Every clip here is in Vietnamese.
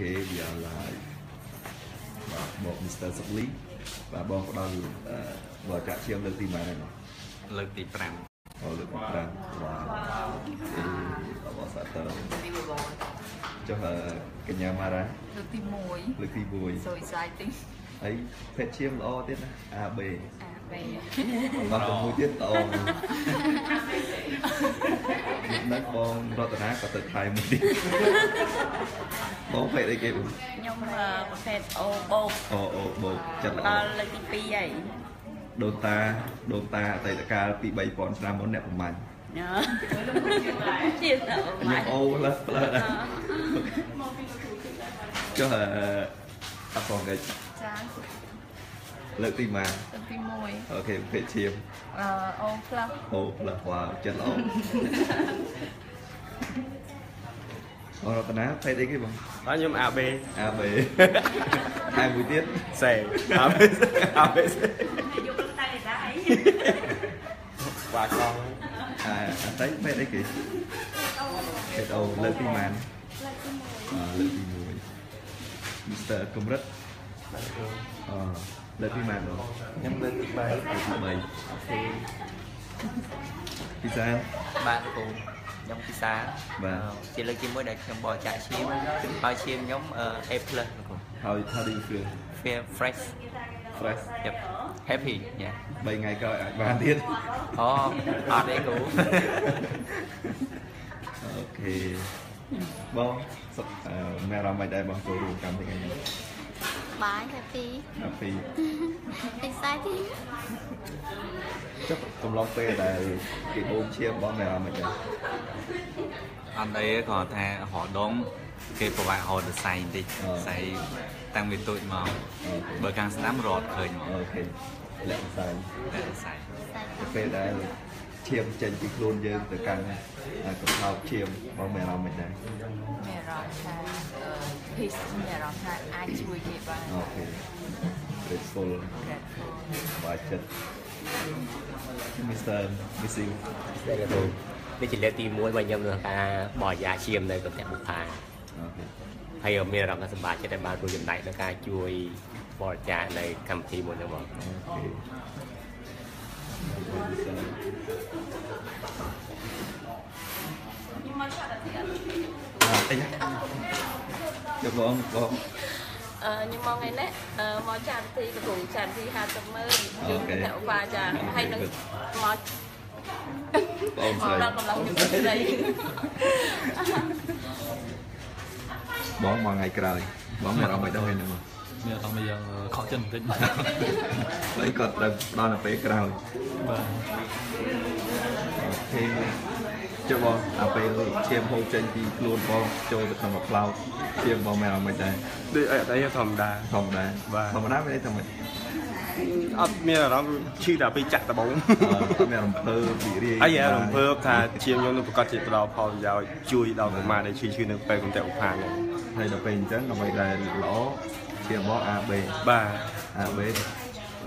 bây giờ là một Mr. Sopli và bọn có đang vợ trả chiếm lực tìm máy này lực tìm phạm lực tìm phạm và bọn xã tờ cho cái nhà mà ra lực tìm mùi rồi dài tính ấy phép chiếm lo tiết à bề và còn mùi tiết tàu nâng bọn rõ tờ nát và tờ thai mùi tiết bố phép đây kìa nhưng mà phép ô bột chắc là đó là tí pi vậy đồn ta tại là ca tí bày bọn ra món đẹp của mình nhớ nhưng ô là cho hả ta còn cái lợi tim mà môi ok phê chiêm ô là hòa chân ô Ồ, rồi ta thấy đấy cái bằng đó nhóm AB hai buổi tiết xè ABC và con à thấy mấy đấy kì cái đầu lên tim màn lên tim mũi Mr. Công rất lên tim màn rồi nhắm lên tim bay pizza bạn cùng nhóm pizza và chỉ là kim mới đặt trong bò chạy chim bao chim nhóm apple how do you feel fresh yep. Happy yeah 3 ngày coi à, ba tiết oh à đấy cũ ok bon mẹ làm mày đây bằng tôi luôn cầm thì ngày nào bye happy exciting chắc cùng long phê là cái ôm chia bon mẹ làm mày đây anh đây có thể họ đóng cái của bạn họ được xài đi xài tăng về tụi màu bởi càng sẵn rọt khởi màu lẹn xài phê đây chiêm trên cái khuôn dương từ càng cộng thao chiêm bọn mẹ lòng mình đây mẹ rọt là peace mẹ rọt là ai chui kì bà ok grateful và chất Mr. Missing đây là tôi để chỉ lấy tìm muối mà nhầm là cả bỏ giá chiêm đây còn tẹp một thà hay ở miền Đông các sân bãi trên đại bàn của dân đại nó ca chui bò trà này cầm thì một đồng bọn nhưng mà ngày nét mò trà thì cũng trà thì hà tầm mơ dùng thẹo và trà hay nâng mò ra còn lòng những đấy bóng mọi ngày cày bóng mẹ ông mày đâu hết nữa mẹ ông bây giờ khó chân tính lấy cột đó là phải cày ok cho bóng à phải chiêm hô chân đi luôn bóng chơi được thằng ngọc lao chiêm bóng mẹ ông mày đây đi ở đây thằng đà và thằng đá với thằng mình ấp mẹ nó chưa đã bị chặt tao bóng mẹ làm phơ bị đi ấy làm phơ thà chiêm nhóm nó có chịu đào phò vào chui đào của mà để chui được về cùng tẹo phàn này hay là bên chắc là mày là lỗ chiêm bó AB 3 AB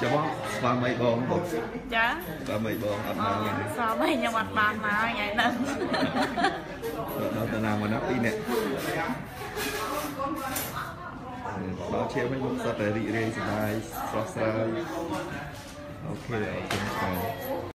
cho bó qua mấy bông không? Dạ qua mấy bông ập nào nha sao mấy nhau mặt bàn mà ngày nâng đâu ta nào mà nắp đi nè đó chế mấy bông sắp để đi đây sắp đây ok ok